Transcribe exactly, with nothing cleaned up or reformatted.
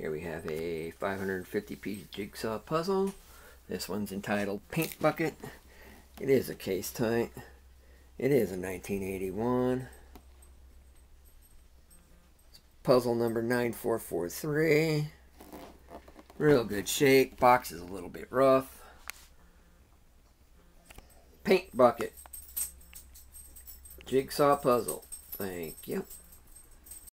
Here we have a five hundred fifty piece jigsaw puzzle. This one's entitled Paint Bucket. It is a case type. It is a nineteen eighty-one. It's puzzle number nine four four three. Real good shape. Box is a little bit rough. Paint Bucket. Jigsaw puzzle. Thank you.